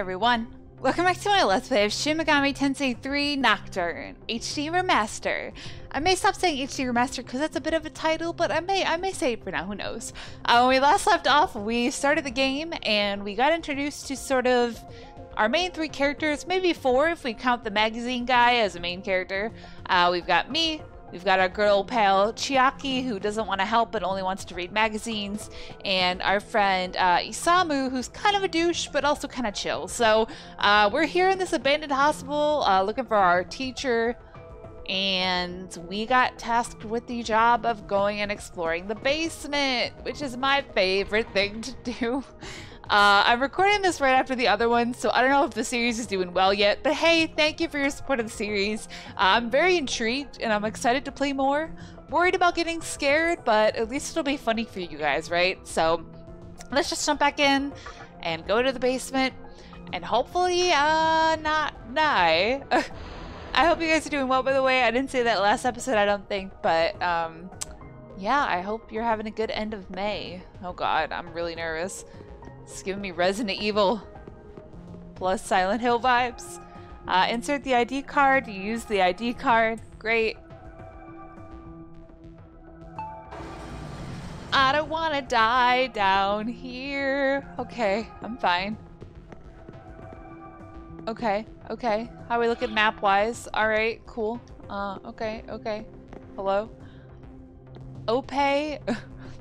everyone! Welcome back to my Let's Play of Shin Megami Tensei 3 Nocturne HD Remaster. I may stop saying HD Remaster because that's a bit of a title, but I may say it for now, who knows. When we last left off, we started the game and we got introduced to sort of our main three characters, maybe four if we count the magazine guy as a main character. We've got me. We've got our girl pal Chiaki, who doesn't want to help but only wants to read magazines, and our friend Isamu, who's kind of a douche but also kind of chill. So we're here in this abandoned hospital looking for our teacher, and we got tasked with the job of going and exploring the basement, which is my favorite thing to do. I'm recording this right after the other one, so I don't know if the series is doing well yet, but hey, thank you for your support of the series. I'm very intrigued, and I'm excited to play more. Worried about getting scared, but at least it'll be funny for you guys, right? So let's just jump back in and go to the basement, and hopefully not die. I hope you guys are doing well, by the way. I didn't say that last episode, I don't think, but yeah, I hope you're having a good end of May. Oh god, I'm really nervous. It's giving me Resident Evil plus Silent Hill vibes. Insert the ID card. You use the ID card. Great. I don't want to die down here. Okay, I'm fine. Okay, okay. How are we looking map-wise? Alright, cool. Okay, okay. Hello? Ope?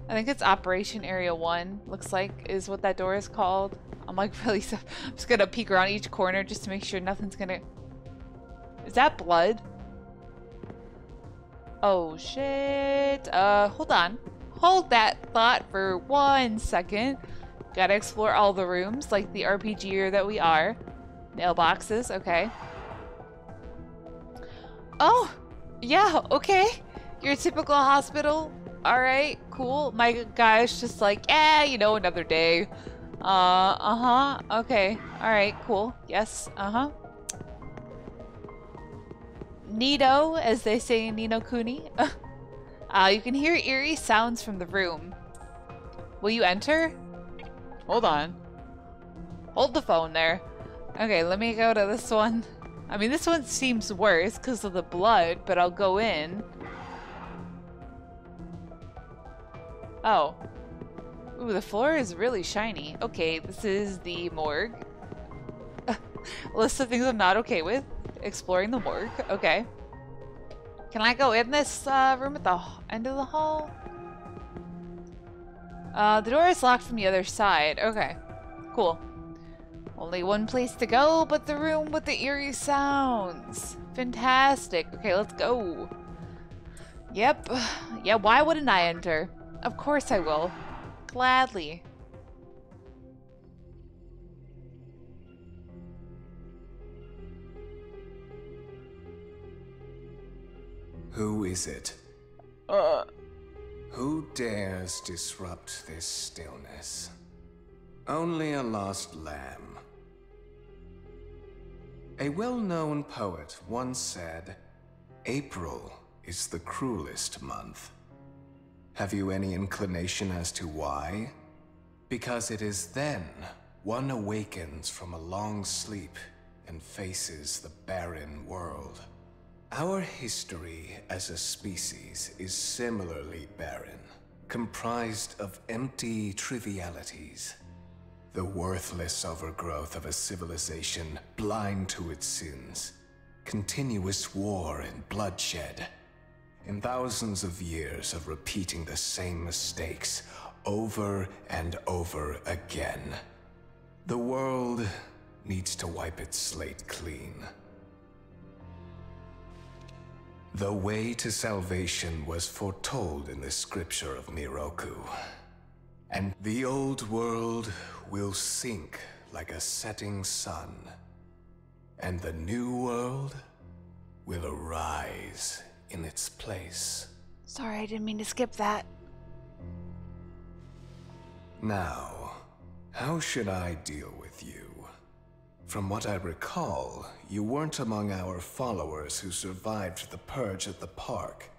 I think it's Operation Area 1, looks like, is what that door is called. I'm like really, I'm just gonna peek around each corner just to make sure nothing's gonna... Is that blood? Oh shit. Hold on. Hold that thought for 1 second. Gotta explore all the rooms like the RPGer that we are. Mailboxes, okay. Oh! Yeah, okay. Your typical hospital. Alright, cool. My guy's just like, eh, you know, another day. Okay. Alright, cool. Yes, Nido, as they say in Ni No Kuni. You can hear eerie sounds from the room. Will you enter? Hold on. Hold the phone there. Okay, let me go to this one. I mean, this one seems worse because of the blood, but I'll go in. Oh. Ooh, the floor is really shiny. Okay, this is the morgue. List of things I'm not okay with. Exploring the morgue. Okay. Can I go in this room at the end of the hall? The door is locked from the other side. Okay. Cool. Only one place to go, but the room with the eerie sounds. Fantastic. Okay, let's go. Yep. Yeah, why wouldn't I enter? Of course I will. Gladly. Who is it? Who dares disrupt this stillness? Only a lost lamb. A well-known poet once said, "April is the cruelest month." Have you any inclination as to why? Because it is then one awakens from a long sleep and faces the barren world. Our history as a species is similarly barren, comprised of empty trivialities. The worthless overgrowth of a civilization blind to its sins, continuous war and bloodshed. In thousands of years of repeating the same mistakes over and over again, the world needs to wipe its slate clean. The way to salvation was foretold in the scripture of Miroku, and the old world will sink like a setting sun, and the new world will arise in its place. Sorry, I didn't mean to skip that. Now, how should I deal with you? From what I recall, you weren't among our followers who survived the purge at the park.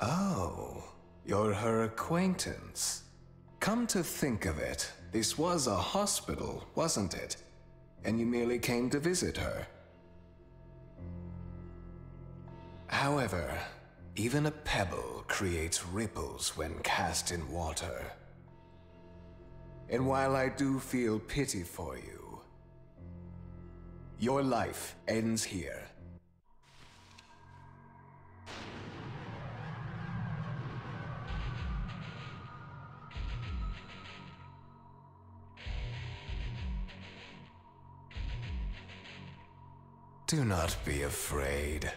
Oh, you're her acquaintance. Come to think of it, this was a hospital, wasn't it? and you merely came to visit her. However, even a pebble creates ripples when cast in water. And while I do feel pity for you, your life ends here. Do not be afraid.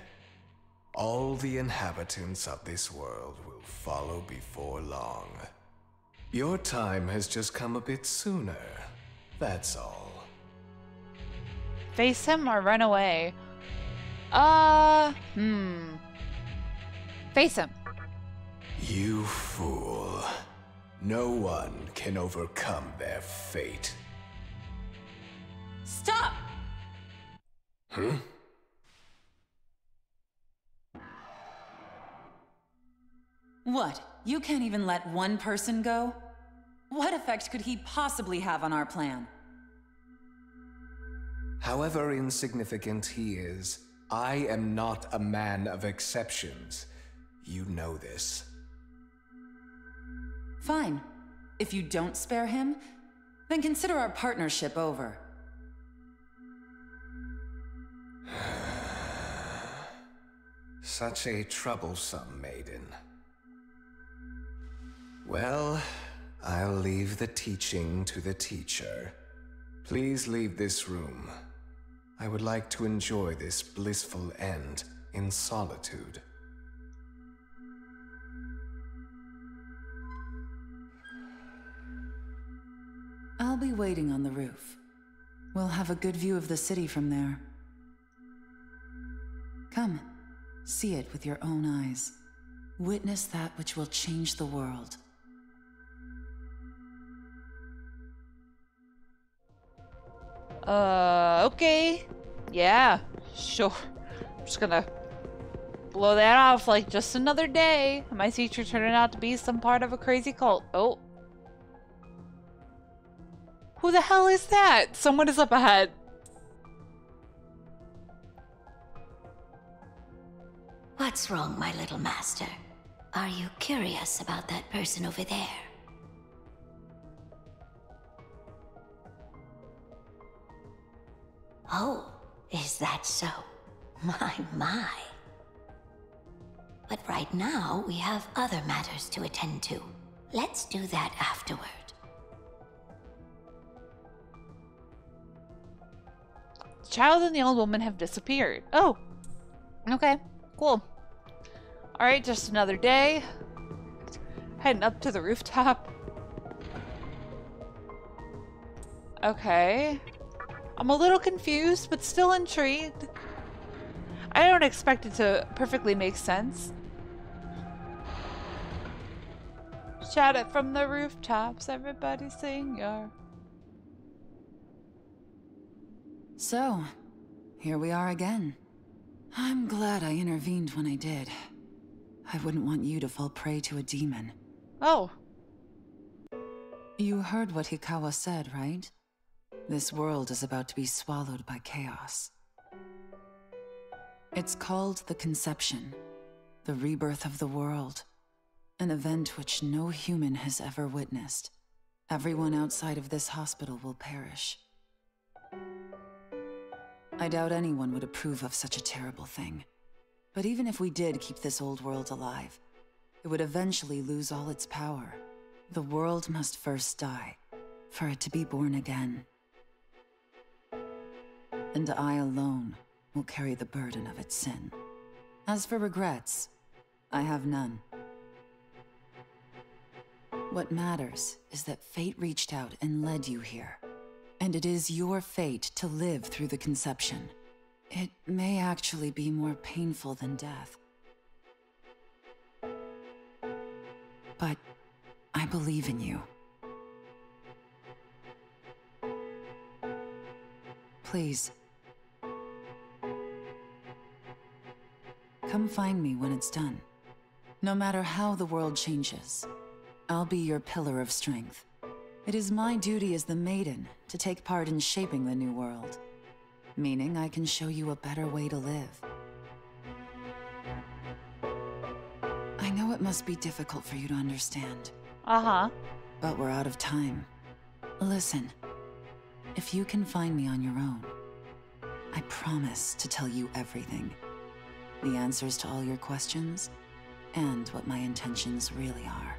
All the inhabitants of this world will follow before long. Your time has just come a bit sooner, that's all. Face him or run away? Face him. You fool. No one can overcome their fate. Stop! Huh? What? You can't even let one person go? What effect could he possibly have on our plan? However insignificant he is, I am not a man of exceptions. You know this. Fine. If you don't spare him, then consider our partnership over. Such a troublesome maiden. Well, I'll leave the teaching to the teacher. Please leave this room. I would like to enjoy this blissful end in solitude. I'll be waiting on the roof. We'll have a good view of the city from there. Come, see it with your own eyes. Witness that which will change the world. Okay. Yeah, sure. I'm just gonna blow that off like just another day. My teacher turning out to be some part of a crazy cult. Oh. Who the hell is that? Someone is up ahead. What's wrong, my little master? Are you curious about that person over there? Oh, is that so? My, my. But right now, we have other matters to attend to. Let's do that afterward. The child and the old woman have disappeared. Oh, okay, cool. Alright, just another day. Heading up to the rooftop. Okay. I'm a little confused, but still intrigued. I don't expect it to perfectly make sense. Shout it from the rooftops, everybody sing your... So, here we are again. I'm glad I intervened when I did. I wouldn't want you to fall prey to a demon. Oh. You heard what Hikawa said, right? This world is about to be swallowed by chaos. It's called the Conception, the rebirth of the world, an event which no human has ever witnessed. Everyone outside of this hospital will perish. I doubt anyone would approve of such a terrible thing. But even if we did keep this old world alive, it would eventually lose all its power. The world must first die, for it to be born again. And I alone will carry the burden of its sin. As for regrets, I have none. What matters is that fate reached out and led you here. And it is your fate to live through the Conception. It may actually be more painful than death. But I believe in you. Please. Come find me when it's done. No matter how the world changes, I'll be your pillar of strength, It is my duty as the maiden to take part in shaping the new world. Meaning I can show you a better way to live. I know it must be difficult for you to understand. But we're out of time. Listen, if you can find me on your own, I promise to tell you everything. The answers to all your questions, and what my intentions really are.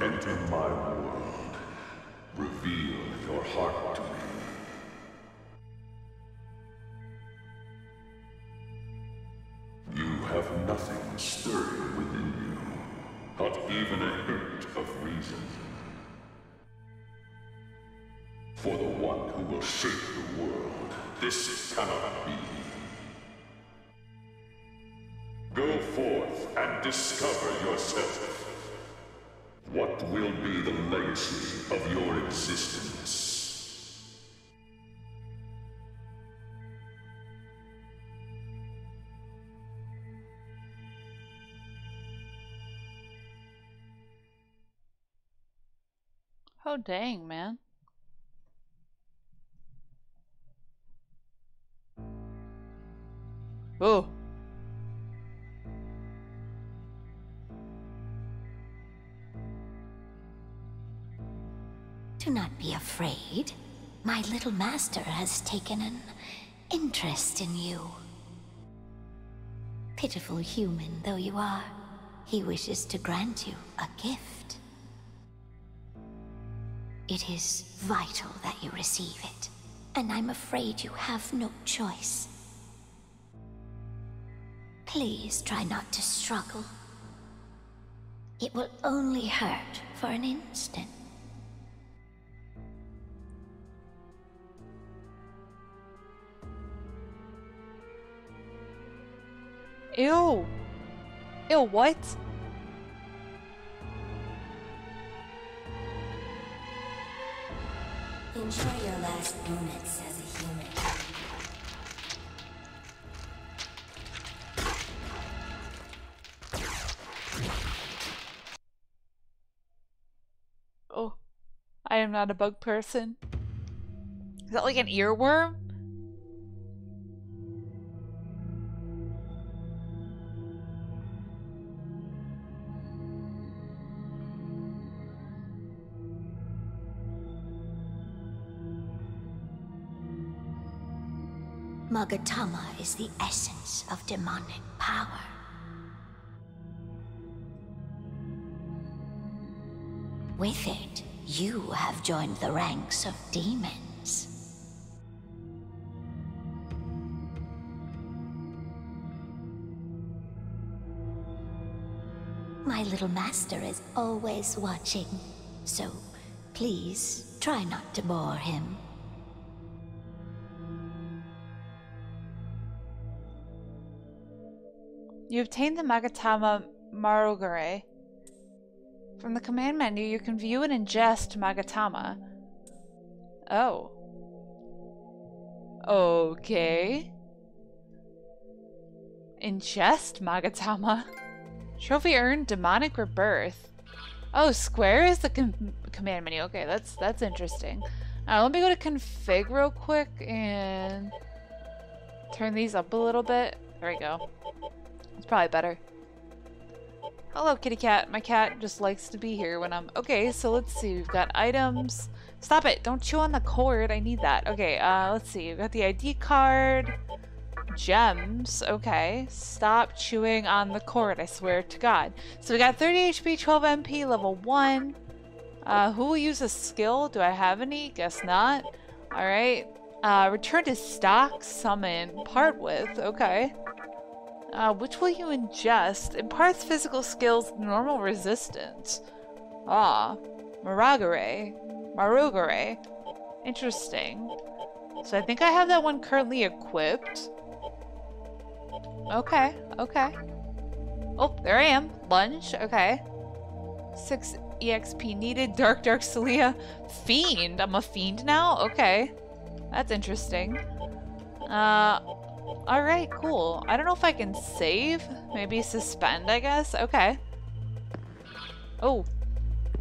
Enter my world. Reveal your heart to me. You have nothing stirring within you, not even a hint of reason. For the one who will shape the world, this cannot be. Go forth and discover yourself. What will be the legacy of your existence? Oh, dang, man. Oh. Do not be afraid. My little master has taken an interest in you. Pitiful human though you are, he wishes to grant you a gift. It is vital that you receive it, and I'm afraid you have no choice. Please try not to struggle. It will only hurt for an instant. Ew. Ew, what? Enjoy your last moments as a human. Oh, I am not a bug person. Is that like an earworm? Magatama is the essence of demonic power. With it, you have joined the ranks of demons. My little master is always watching, so please try not to bore him. You obtained the Magatama Marogareh. From the command menu, you can view and ingest Magatama. Oh. Okay. Ingest Magatama. Trophy earned, demonic rebirth. Oh, square is the command menu. Okay, that's interesting. Let me go to config real quick and turn these up a little bit. There we go. It's probably better. Hello, kitty cat. My cat just likes to be here when I'm... Okay, so let's see. We've got items. Stop it. Don't chew on the cord. I need that. Okay, let's see. We've got the ID card. Gems. Okay. Stop chewing on the cord. I swear to God. So we got 30 HP, 12 MP, level 1. Who will use a skill? Do I have any? Guess not. Alright. Return to stock. Summon. Part with. Okay. Which will you ingest? Imparts physical skills, normal resistance. Ah. Marogareh. Marogareh. Interesting. So I think I have that one currently equipped. Okay. Okay. Oh, there I am. Lunge. Okay. 6 EXP needed. Dark Celia. Fiend. I'm a fiend now? Okay. That's interesting. Alright, cool. I don't know if I can save. Maybe suspend, I guess. Okay. Oh.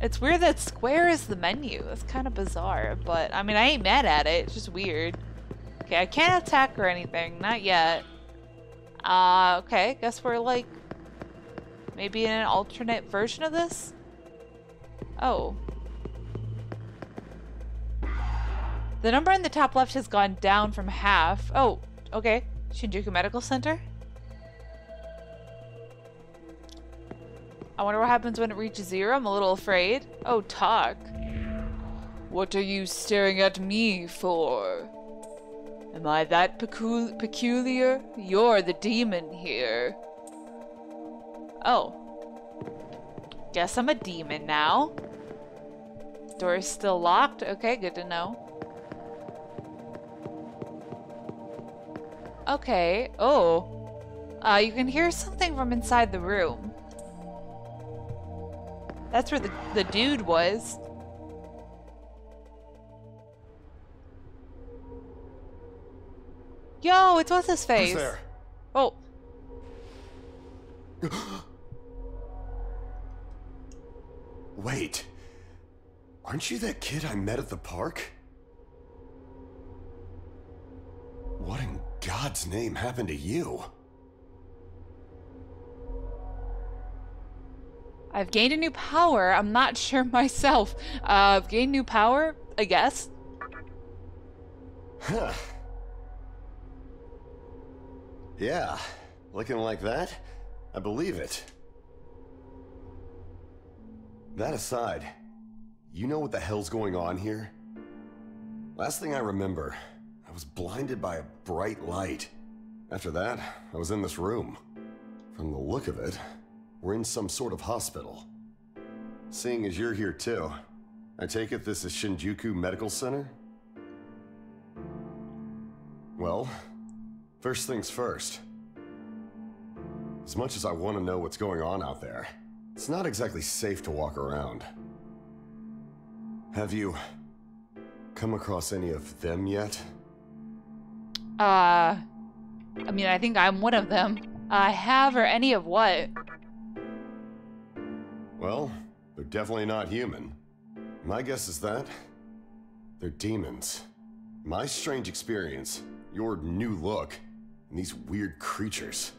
It's weird that square is the menu. That's kind of bizarre, but I mean, I ain't mad at it. It's just weird. Okay, I can't attack or anything. Not yet. Okay. Guess we're like maybe in an alternate version of this? Oh. The number in the top left has gone down from half. Oh, okay. Shinjuku Medical Center. I wonder what happens when it reaches 0. I'm a little afraid. Oh, talk. What are you staring at me for? Am I that peculiar? You're the demon here. Oh. Guess I'm a demon now. Door is still locked. Okay, good to know. Okay. Oh. You can hear something from inside the room. That's where the dude was. Yo, it's what's his face? Who's there? Oh. Wait. Aren't you that kid I met at the park? What in God's name happened to you? I've gained a new power. I'm not sure myself. I've gained new power, I guess. Huh. Yeah. Looking like that, I believe it. That aside, you know what the hell's going on here? Last thing I remember, I was blinded by a bright light. After that, I was in this room. From the look of it, we're in some sort of hospital. Seeing as you're here too, I take it this is Shinjuku Medical Center? Well, first things first. As much as I want to know what's going on out there, it's not exactly safe to walk around. Have you come across any of them yet? I mean, I think I'm one of them. I have or any of what? Well, they're definitely not human. My guess is that they're demons. My strange experience, your new look, and these weird creatures.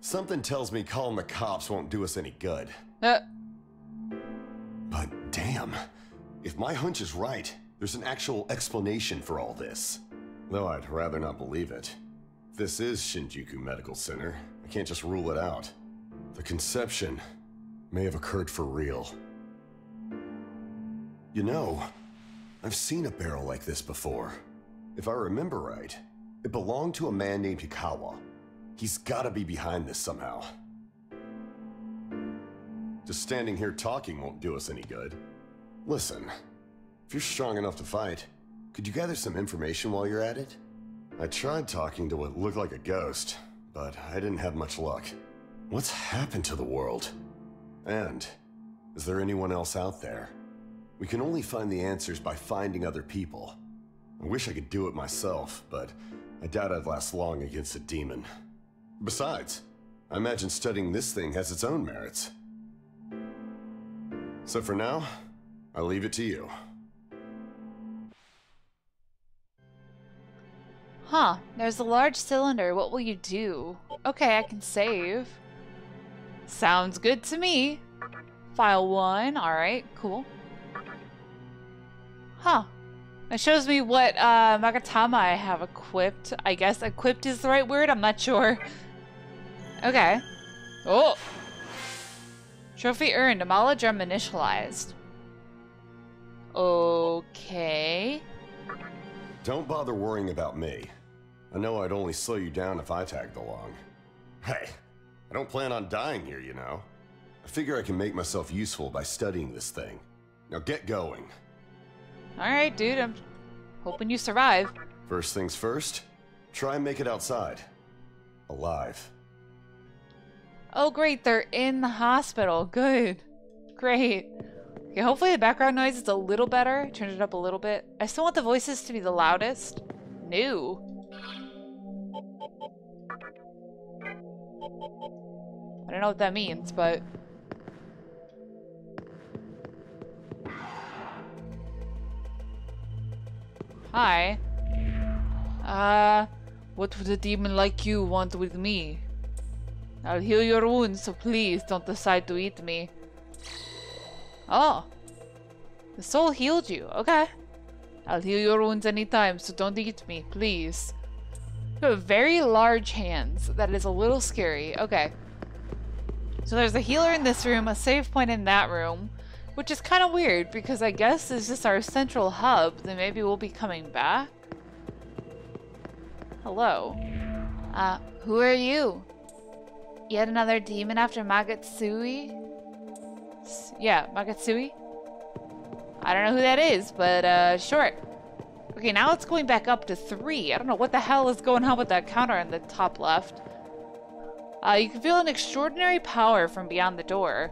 Something tells me calling the cops won't do us any good. But damn, if my hunch is right, there's an actual explanation for all this. Though I'd rather not believe it. If this is Shinjuku Medical Center, I can't just rule it out. The Conception may have occurred for real. You know, I've seen a barrel like this before. If I remember right, it belonged to a man named Hikawa. He's gotta be behind this somehow. Just standing here talking won't do us any good. Listen, if you're strong enough to fight, could you gather some information while you're at it? I tried talking to what looked like a ghost, but I didn't have much luck. What's happened to the world? And is there anyone else out there? We can only find the answers by finding other people. I wish I could do it myself, but I doubt I'd last long against a demon. Besides, I imagine studying this thing has its own merits. So for now, I leave it to you. Huh, there's a large cylinder. What will you do? Okay, I can save. Sounds good to me. File 1, alright, cool. Huh. It shows me what Magatama I have equipped. I guess equipped is the right word, I'm not sure. Okay. Oh! Trophy earned, demolage or initialized. Okay. Don't bother worrying about me. I know I'd only slow you down if I tagged along. Hey, I don't plan on dying here, you know. I figure I can make myself useful by studying this thing. Now get going. Alright, dude, I'm hoping you survive. First things first, try and make it outside. Alive. Oh great, they're in the hospital. Good. Great. Okay, hopefully the background noise is a little better. Turn it up a little bit. I still want the voices to be the loudest. No. I don't know what that means, but... Hi. What would a demon like you want with me? I'll heal your wounds, so please don't decide to eat me. Oh. The soul healed you. Okay. I'll heal your wounds anytime, so don't eat me, please. You have very large hands. That is a little scary. Okay. So there's a healer in this room, a save point in that room. Which is kind of weird, because I guess this is our central hub, then maybe we'll be coming back? Hello. Who are you? Yet another demon after Magatsui? Yeah, Magatsui? I don't know who that is, but, sure. Okay, now it's going back up to 3. I don't know what the hell is going on with that counter on the top left. You can feel an extraordinary power from beyond the door.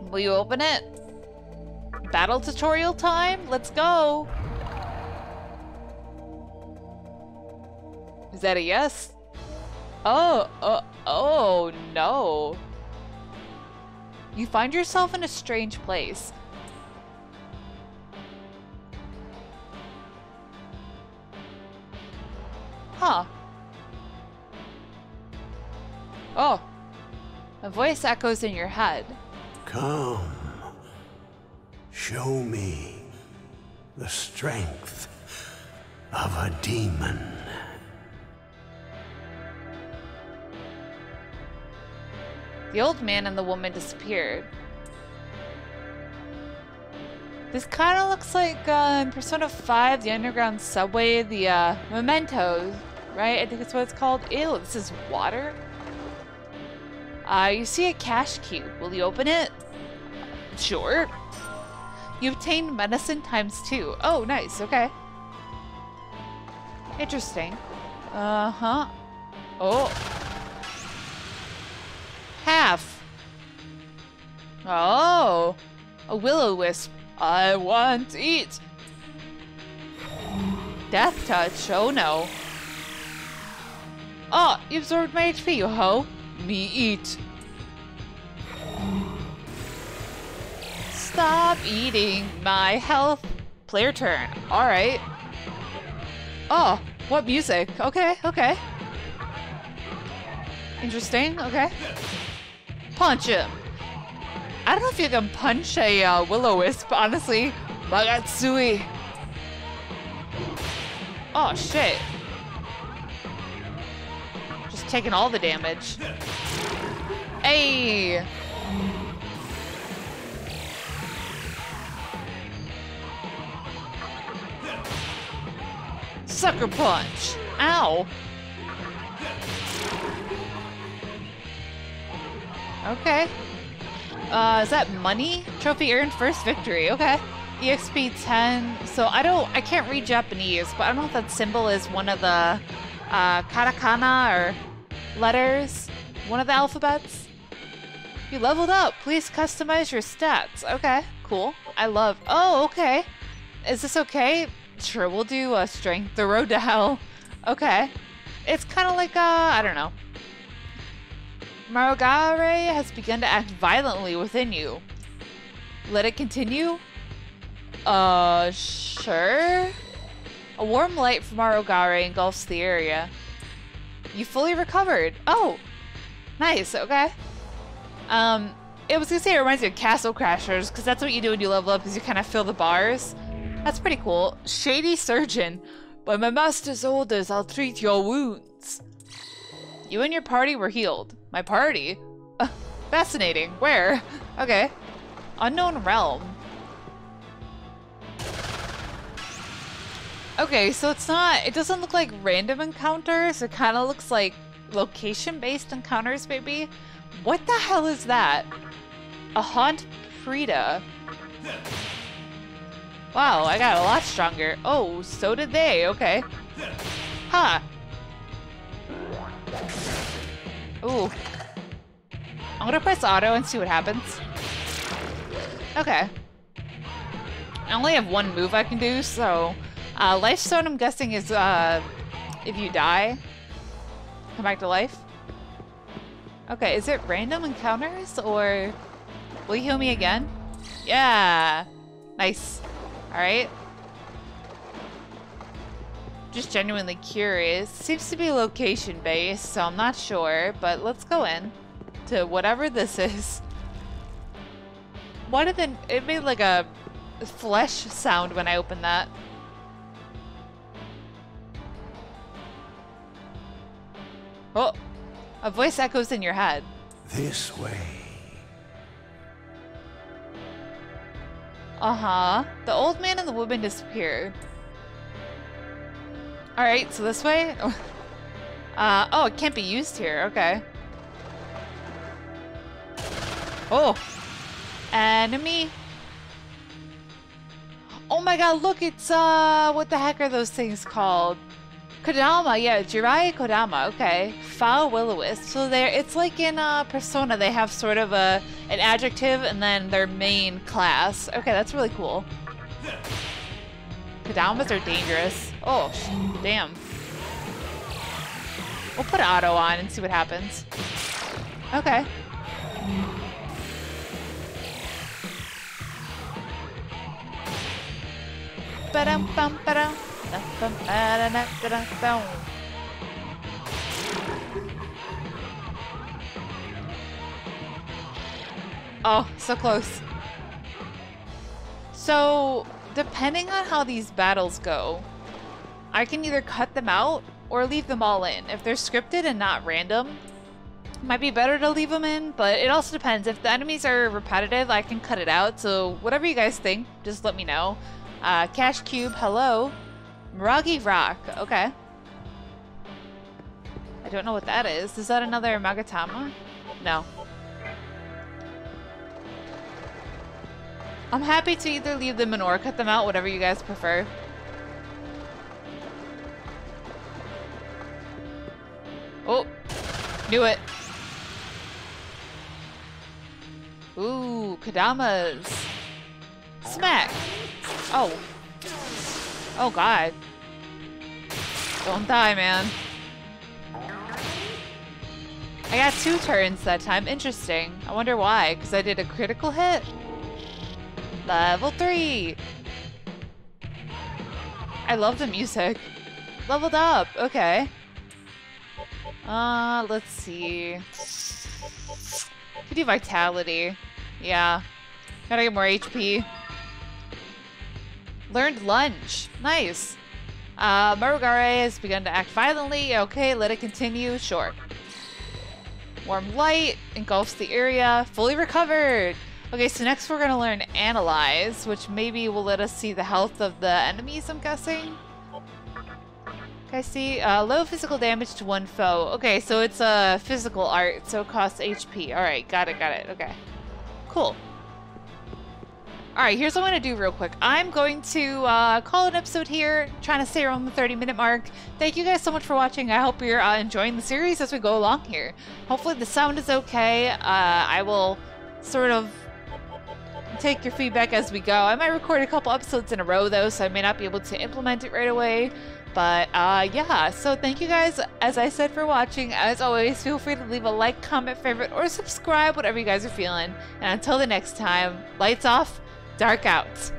Will you open it? Battle tutorial time? Let's go! Is that a yes? Oh, oh no. You find yourself in a strange place. Huh. Oh. A voice echoes in your head. Come, show me the strength of a demon. The old man and the woman disappeared. This kind of looks like in Persona 5, the underground subway, the mementos, right? I think that's what it's called. Ew, this is water? You see a cash cube. Will you open it? Sure. You obtained medicine ×2. Oh, nice. Okay. Interesting. Uh-huh. Oh. Half. Oh. A will-o-wisp. I want to eat. Death touch. Oh, no. Oh, you absorbed my HP, you hoe. Me eat. Stop eating my health. Player turn. Alright. Oh, what music? Okay, okay. Interesting, okay. Punch him. I don't know if you can punch a will-o-wisp, honestly. Magatsui. Oh, shit. Taking all the damage. Hey! Sucker punch! Ow! Okay. Is that money? Trophy earned, first victory. Okay. EXP 10. So I can't read Japanese, but I don't know if that symbol is one of the katakana or letters. One of the alphabets? You leveled up. Please customize your stats. Okay, cool. I love... Oh, okay. Is this okay? Sure, we'll do strength. The road to hell. Okay. It's kind of like, I don't know. Marogareh has begun to act violently within you. Let it continue? Sure. A warm light from Marogareh engulfs the area. You fully recovered. Oh, nice. Okay. It was gonna say it reminds me of Castle Crashers because that's what you do when you level up, because you kind of fill the bars. That's pretty cool. Shady surgeon. By my master's orders, I'll treat your wounds. You and your party were healed. My party? Fascinating. Where? Okay. Unknown realm. Okay, so it's not, it doesn't look like random encounters. It kind of looks like location-based encounters, maybe. What the hell is that? A haunt Prida. Wow, I got a lot stronger. Oh, so did they. Okay. Ha. Huh. Ooh. I'm gonna press auto and see what happens. Okay. I only have one move I can do, so... Lifestone, I'm guessing, is if you die, come back to life. Okay, is it random encounters, or will you heal me again? Yeah! Nice. Alright. Just genuinely curious. Seems to be location-based, so I'm not sure, but let's go in to whatever this is. Why did it made like a flesh sound when I opened that. Oh, a voice echoes in your head. This way. Uh-huh. The old man and the woman disappear. Alright, so this way? Oh, it can't be used here. Okay. Oh. Enemy. Oh my god, look, it's, what the heck are those things called? Kodama, yeah, Jirai Kodama, okay. Foul will-o-wisp. So there, it's like in Persona, they have sort of an adjective and then their main class. Okay, that's really cool. Kodamas are dangerous. Oh, damn. We'll put auto on and see what happens. Okay. Ba-dum-bum, ba-dum. Oh, so close. So, depending on how these battles go, I can either cut them out or leave them all in. If they're scripted and not random, it might be better to leave them in, but it also depends. If the enemies are repetitive, I can cut it out. So, whatever you guys think, just let me know. Cash Cube, hello. Miragi Rock, okay. I don't know what that is. Is that another Magatama? No. I'm happy to either leave them in or cut them out, whatever you guys prefer. Oh, knew it. Ooh, Kodamas. Smack. Oh. Oh god. Don't die, man. I got two turns that time. Interesting. I wonder why. Because I did a critical hit? Level 3! I love the music. Leveled up. Okay. Let's see. Could do vitality. Yeah. Gotta get more HP. Learned lunge. Nice. Marogareh has begun to act violently. Okay, let it continue. Sure. Warm light engulfs the area. Fully recovered. Okay, so next we're going to learn analyze, which maybe will let us see the health of the enemies, I'm guessing. Okay, see. Low physical damage to one foe. Okay, so it's a physical art, so it costs HP. Alright, got it, okay. Cool. Alright, here's what I'm going to do real quick. I'm going to call it an episode here, trying to stay around the 30-minute mark. Thank you guys so much for watching. I hope you're enjoying the series as we go along here. Hopefully the sound is okay. I will sort of take your feedback as we go. I might record a couple episodes in a row, though, so I may not be able to implement it right away. But yeah, so thank you guys, as I said, for watching. As always, feel free to leave a like, comment, favorite, or subscribe, whatever you guys are feeling. And until the next time, lights off, dark out.